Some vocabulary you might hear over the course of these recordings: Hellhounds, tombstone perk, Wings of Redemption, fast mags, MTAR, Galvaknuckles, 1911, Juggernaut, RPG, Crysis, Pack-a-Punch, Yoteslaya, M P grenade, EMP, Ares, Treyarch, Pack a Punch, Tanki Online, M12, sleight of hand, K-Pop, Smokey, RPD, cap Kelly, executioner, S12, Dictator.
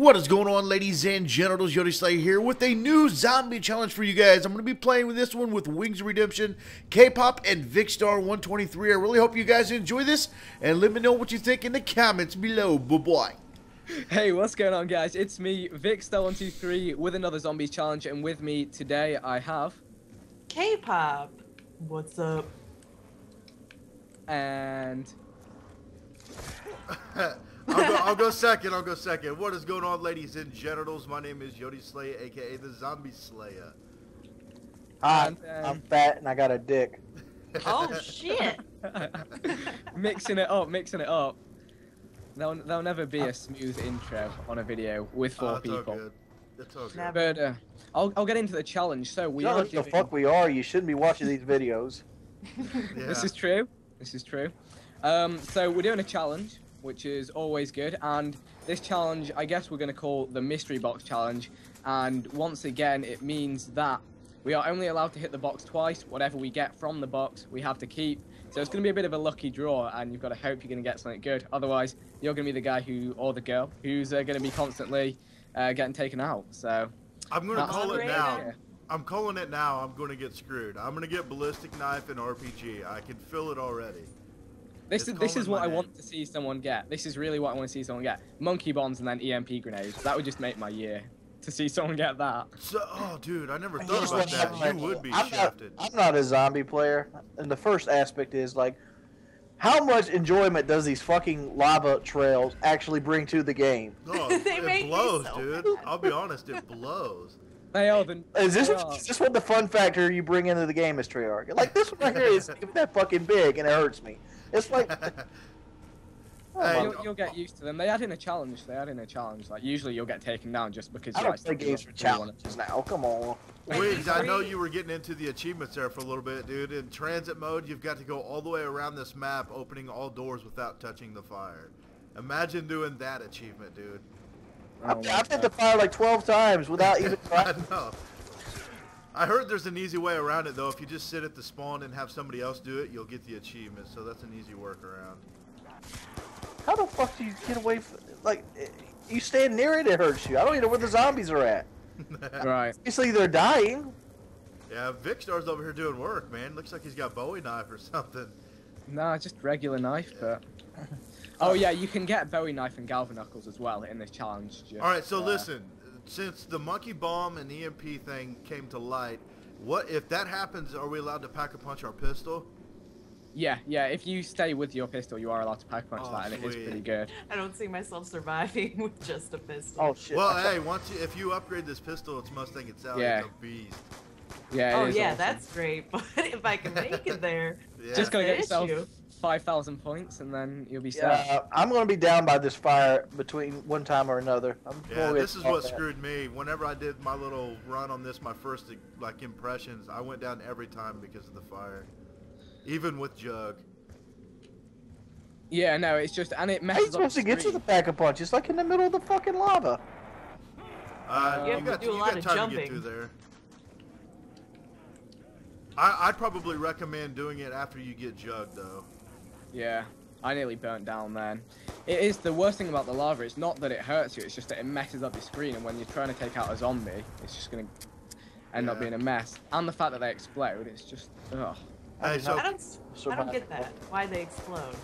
What is going on, ladies and genitals? Yoteslaya here with a new zombie challenge for you guys. I'm going to be playing with this one with Wings of Redemption, K-Pop, and Vickstar123. I really hope you guys enjoy this, and let me know what you think in the comments below. Bye-bye. Hey, what's going on, guys? It's me, Vickstar123, with another zombie challenge, and with me today I have... K-Pop. What's up? And... I'll go second. What is going on, ladies and genitals? My name is Yoteslaya, aka the Zombie Slayer. Hi, I'm fat and I got a dick. Oh shit! mixing it up. There'll never be a smooth intro on a video with four people. It's all good. But I'll get into the challenge. So we are doing... the fuck we are. You shouldn't be watching these videos. Yeah. This is true. So we're doing a challenge, which is always good, and this challenge I guess we're going to call the mystery box challenge. And once again, it means that we are only allowed to hit the box twice. Whatever we get from the box we have to keep, so it's going to be a bit of a lucky draw, and you've got to hope you're going to get something good. Otherwise you're going to be the guy who, or the girl who's going to be constantly getting taken out. So I'm going to call it now. Yeah. I'm calling it now. I'm going to get screwed. I'm going to get ballistic knife and RPG. I can feel it already. This is what I want to see someone get. This is really what I want to see someone get. Monkey bombs and then EMP grenades. That would just make my year to see someone get that. So, oh, dude, I never thought about that. You would be shafted. I'm not a zombie player, and the first aspect is, like, how much enjoyment does these fucking lava trails actually bring to the game? Oh, it blows, dude. I'll be honest, it blows. Is this what the fun factor you bring into the game is, Treyarch? Like, this one right here is that fucking big, and it hurts me. It's like, oh, you'll get used to them. They add in a challenge. Like, usually you'll get taken down just because you play games for challenges now. Come on. Wings, I know you were getting into the achievements there for a little bit, dude. In transit mode, you've got to go all the way around this map, opening all doors without touching the fire. Imagine doing that achievement, dude. I've hit the fire like 12 times without even trying. I know. I heard there's an easy way around it, though. If you just sit at the spawn and have somebody else do it, you'll get the achievement, so that's an easy workaround. How the fuck do you get away from... Like, you stand near it, it hurts you. I don't even know where the zombies are at. Right. Obviously, they're dying. Yeah, Vickstar's over here doing work, man. Looks like he's got Bowie knife or something. Nah, just regular knife, but... Oh, yeah, you can get Bowie knife and Galvaknuckles as well in this challenge. Just, all right, so listen... Since the monkey bomb and EMP thing came to light, what if that happens? Are we allowed to pack-a-punch our pistol? Yeah. If you stay with your pistol, you are allowed to pack-a-punch that, and it is pretty good. I don't see myself surviving with just a pistol. Oh shit! Well, hey, if you upgrade this pistol, it's Mustang. It's out. Yeah. It's a beast. Yeah. Awesome. That's great. But if I can make it there, yeah. Just gotta get yourself 5,000 points, and then you'll be set. Yeah, I'm going to be down by this fire between one time or another. Yeah, this is what screwed me. Whenever I did my little run on this, my first, like, impressions, I went down every time because of the fire. Even with Jug. Yeah, no, it's just, and it messes up. How are you supposed to get to the Pack-a-Punch? It's like in the middle of the fucking lava. You got time to get through there. I'd probably recommend doing it after you get Jug, though. Yeah, I nearly burnt down then. It is the worst thing about the lava. It's not that it hurts you, it's just that it messes up your screen, and when you're trying to take out a zombie, it's just going to end up being a mess. And the fact that they explode, it's just, ugh. Hey, so I don't get that, why they explode.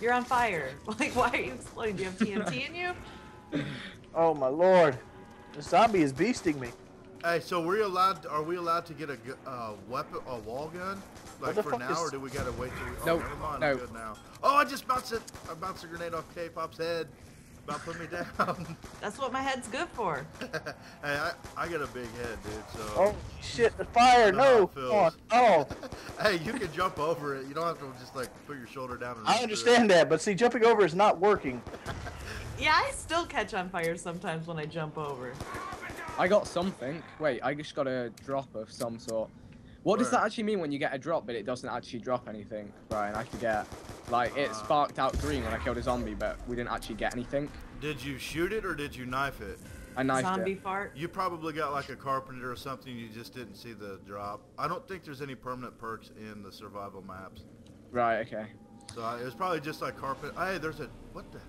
You're on fire. Like, why are you exploding? Do you have TNT in you? Oh, my lord. The zombie is beasting me. Hey, so are we allowed to get a wall gun? Like for now, or do we gotta wait till we... Oh, never mind, no. I'm good now. Oh, I bounced a grenade off K-Pop's head. About put me down. That's what my head's good for. Hey, I got a big head, dude, so... Oh, shit, the fire, no! Oh. Hey, you can jump over it. You don't have to just, like, put your shoulder down and... I understand that, but see, jumping over is not working. Yeah, I still catch on fire sometimes when I jump over. I got something. Wait, I just got a drop of some sort. What does that actually mean when you get a drop, but it doesn't actually drop anything? Brian, I forget. Like, it sparked out green when I killed a zombie, but we didn't actually get anything. Did you shoot it or did you knife it? I knifed it. Zombie fart? You probably got like a carpenter or something, you just didn't see the drop. I don't think there's any permanent perks in the survival maps. Right, okay. So it was probably just like carpet. Hey, there's a... What the...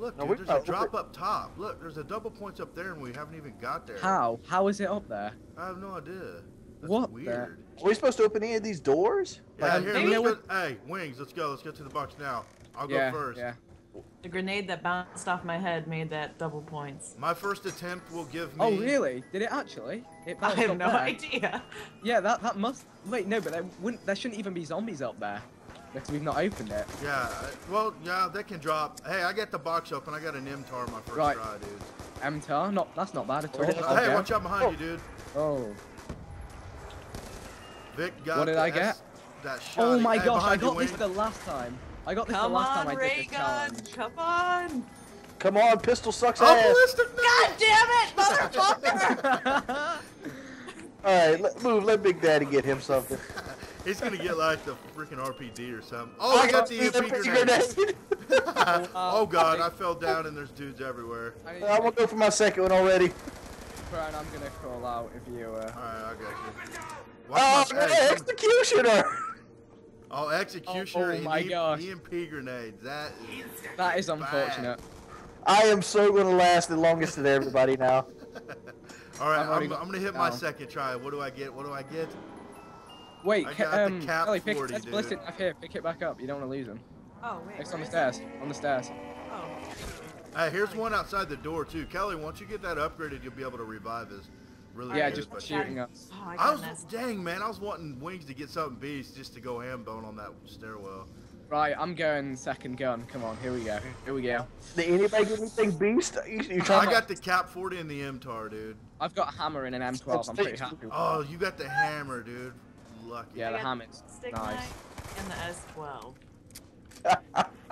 Look, dude, there's a drop up top. Look, there's a double points up there and we haven't even got there. How? How is it up there? I have no idea. That's what weird. Are we supposed to open any of these doors? Yeah, like, here, let's go. Hey, Wings, let's go. Let's get to the box now. I'll go first. Yeah. The grenade that bounced off my head made that double points. My first attempt will give me... Oh, really? Did it actually? It I have no idea. Yeah, that must... Wait, no, but there shouldn't even be zombies up there. Because we've not opened it. Yeah, well, yeah, they can drop... Hey, I got the box open. I got an MTAR my first try, dude. MTAR? Not, that's not bad at all. Oh, hey, watch out behind you, dude. Oh. Vic got what did I get? That shot. Oh my gosh, I got this the last time. I got this the last time I did this challenge. Come on, Ray gun! Come on! Come on, pistol sucks ass! God damn it, motherfucker! Alright, move, let Big Daddy get him something. He's gonna get like the freaking RPD or something. Oh, I got the MP grenade! Oh god, I fell down and there's dudes everywhere. I'm gonna go for my second one already. Brian, I'm gonna call out if you... Alright, I got you. Oh, executioner! Oh, executioner! Oh my gosh! M P grenade. That is unfortunate. Bad. I am so gonna last the longest of everybody now. All right, I'm gonna hit my second try. What do I get? What do I get? Wait, I got the cap Kelly, 40, pick, dude. Ballistic knife here. Pick it back up. You don't wanna lose him. Oh wait. It's on the stairs. On the stairs. Oh. Hey, here's one outside the door too. Kelly, once you get that upgraded, you'll be able to revive us. Really just shooting us. Oh, I was, dang man, I was wanting Wings to get something beast just to go ham bone on that stairwell. Right, I'm going second gun. Come on, here we go. Here we go. Did anybody get anything beast? I got the cap 40 and the MTAR, dude. I've got a hammer and an M12. I'm pretty happy. Oh, you got the hammer, dude. Lucky. Yeah, the hammer's nice. And the S12.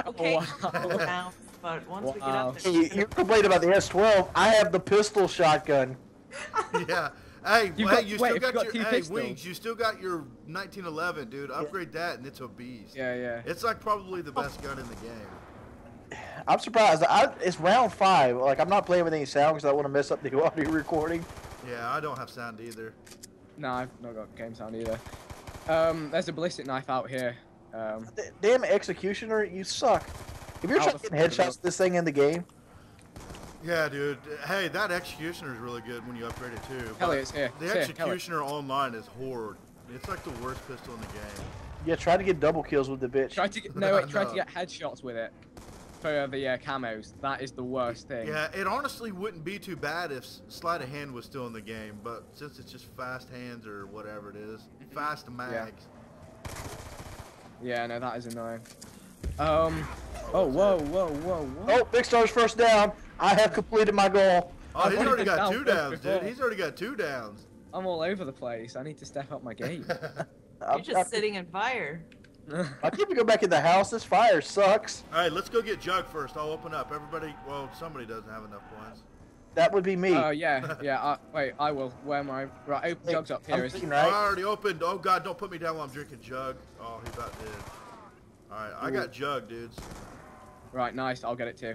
Okay. Wow. But once we get up there, you complained about the S12. I have the pistol shotgun. Yeah. Hey, Wings, you still got your 1911, dude. Upgrade that and it's a beast. Yeah, yeah. It's like probably the best gun in the game. I'm surprised. It's round 5. Like, I'm not playing with any sound because I want to mess up the audio recording. Yeah, I don't have sound either. No, I've not got game sound either. There's a ballistic knife out here. Damn executioner, you suck. Have you ever tried getting headshots this thing in the game? Yeah, dude. Hey, that executioner is really good when you upgrade it too. Kelly, it's here. The executioner online is horrid. It's like the worst pistol in the game. Yeah, try to get double kills with the bitch. Try to get try to get headshots with it for the camos. That is the worst thing. Yeah, it honestly wouldn't be too bad if sleight of hand was still in the game, but since it's just fast hands or whatever it is, fast mags. Yeah, no, that is annoying. Oh, whoa. Oh, Big Star's first down. I have completed my goal. Oh, he's already got 2 downs, dude. He's already got 2 downs. I'm all over the place. I need to step up my game. You're just sitting in fire. I keep going back in the house. This fire sucks. All right, let's go get Jug first. I'll open up. Everybody, well, somebody doesn't have enough points. That would be me. Oh, yeah. Wait, I will. Where am I? Right, open Jug's up here. I already opened. Oh, God, don't put me down while I'm drinking Jug. Oh, he about did. All right, I got Jug, dudes. Right, nice. I'll get it too.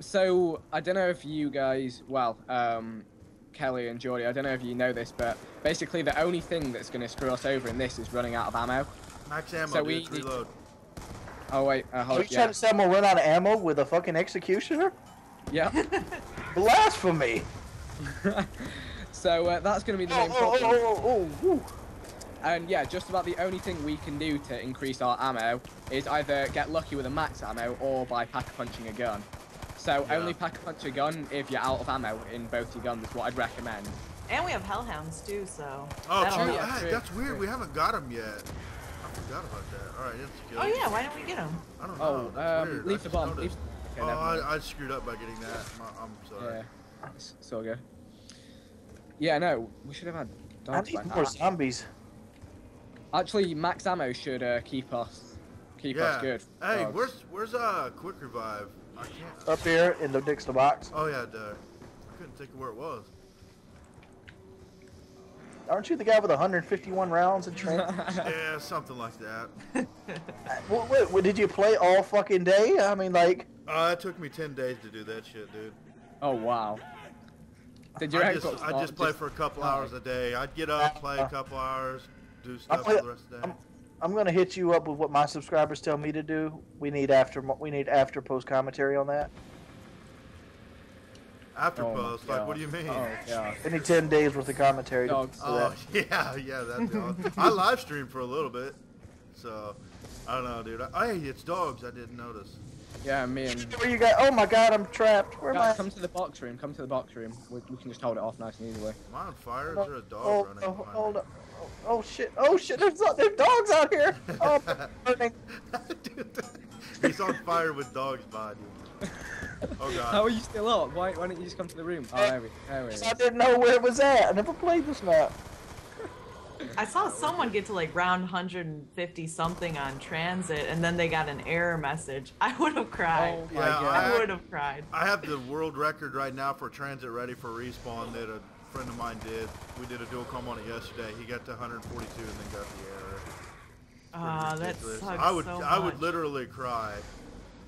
So I don't know if you guys, Kelly and Jordy, I don't know if you know this, but basically the only thing that's going to screw us over in this is running out of ammo. Max ammo, so dude, reload. Oh wait, hold on. Are you trying to say I'm going to run out of ammo with a fucking executioner? Yeah. Blasphemy! So that's going to be the main problem. And yeah, just about the only thing we can do to increase our ammo is either get lucky with a max ammo or by pack-a-punching a gun. So only pack-a-punch a gun if you're out of ammo in both your guns is what I'd recommend. And we have Hellhounds too, so... Oh, that's weird. We haven't got them yet. I forgot about that. All right, let's go. Oh yeah, why don't we get them? I don't know. Oh, leave the bomb. Leave... Okay, I screwed up by getting that. I'm sorry. Yeah, it's all good. Yeah, no, we should have had... I need more zombies. Actually, max ammo should keep us good. Hey, where's Quick Revive? I can't... Up here in the next box. Oh yeah, duh. I couldn't think of where it was. Aren't you the guy with 151 rounds in Tranzit? Yeah, something like that. Wait, did you play all fucking day? I mean, like. It took me 10 days to do that shit, dude. Oh wow. Did you? I just play for a couple hours a day. I'd get up, play a couple hours. Do stuff for the rest of the day. I'm gonna hit you up with what my subscribers tell me to do. We need after post commentary on that. After post, like, what do you mean? Oh, yeah. Any 10 days worth of commentary. Yeah, that. I live streamed for a little bit, so I don't know, dude. Hey, it's dogs. I didn't notice. Yeah, me and. Where you got? Oh my God, I'm trapped. Where am I? Come to the box room. Come to the box room. We can just hold it off nice and easily. Am I on fire? Is there a dog running? Oh, hold up. Oh shit! Oh shit! There's dogs out here. Oh, burning. Dude, he's on fire with dogs by you. Oh God. How are you still up? Why don't you just come to the room? Oh, there we go. I didn't know where it was at. I never played this map. I saw someone get to like round 150 something on Tranzit, and then they got an error message. I would have cried. Oh, yeah, I would have cried. I have the world record right now for Tranzit ready for respawn that a friend of mine did. We did a dual combo on it yesterday. He got to 142 and then got the error. Ah, that sucks. I would literally cry.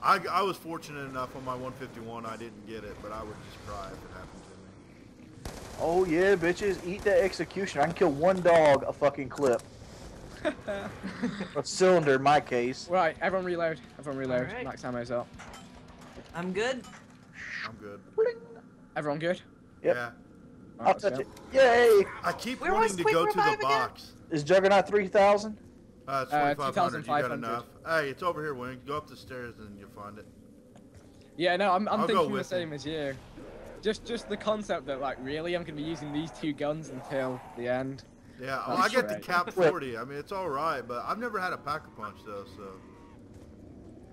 I was fortunate enough on my 151 I didn't get it, but I would just cry if it happened to me. Oh yeah, bitches, eat that executioner. I can kill one dog a fucking clip. A cylinder in my case. Right, everyone reload. Everyone reload. Right. Max ammo's up. I'm good. I'm good. Everyone good? Yep. Yeah. Right, I'll touch it. Yay! I keep wanting to go to the box. Is Juggernaut 3,000? It's 2,500. You got enough. Hey, it's over here, Wing. Go up the stairs and you'll find it. Yeah, no, I'm thinking the same as you. Just the concept that, like, really, I'm going to be using these two guns until the end. Yeah, well, I get the cap 40. I mean, it's all right, but I've never had a Pack-a-Punch, though, so...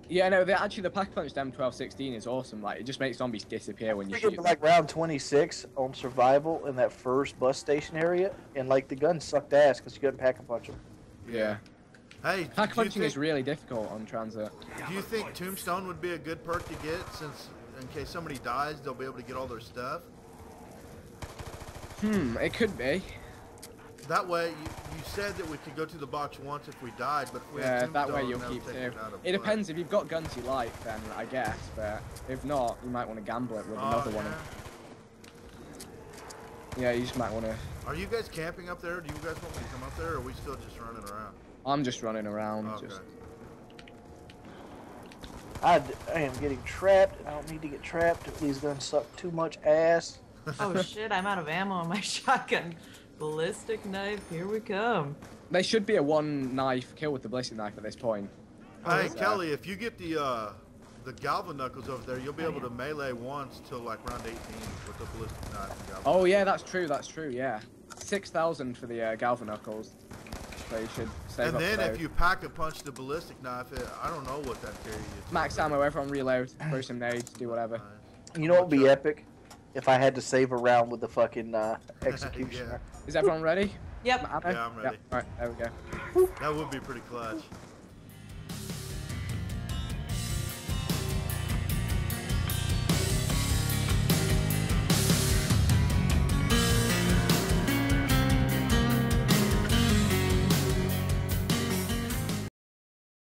Yeah, no, actually, the Pack-a-Punch M12-16 is awesome. Like, it just makes zombies disappear when you shoot them. Like, round 26 on survival in that first bus station area, and, like, the gun sucked ass because you couldn't Pack-a-Punch them. Yeah. Hey, Pack-punching is really difficult on Transit. Do you think Tombstone would be a good perk to get, since in case somebody dies, they'll be able to get all their stuff? Hmm, it could be. That way, you said that we could go to the box once if we died, but if we had Tombstone, that way you'll keep two. It depends. If you've got guns you like, then I guess, but if not, you might want to gamble it with another one. Yeah, you just might want to... Are you guys camping up there? Do you guys want me to come up there, or are we still just running around? I'm just running around. Okay. I am getting trapped. I don't need to get trapped. These guns suck too much ass. Oh shit, I'm out of ammo on my shotgun. Ballistic knife, here we come. They should be a one knife kill with the ballistic knife at this point. Hey Kelly, if you get the Galvaknuckles over there, you'll be able to melee once till like round 18 with the ballistic knife. And oh yeah, that's true, that's true, yeah. 6,000 for the Galvaknuckles. They should save up. And then if you Pack-a-Punch the ballistic knife, I don't know what that carries. Max ammo, everyone reload, throw some nades, do whatever. You know what would be epic? If I had to save a round with the fucking executioner. Yeah. Is everyone ready? Yep. Yeah, I'm ready. Yep. Alright, there we go. That would be pretty clutch.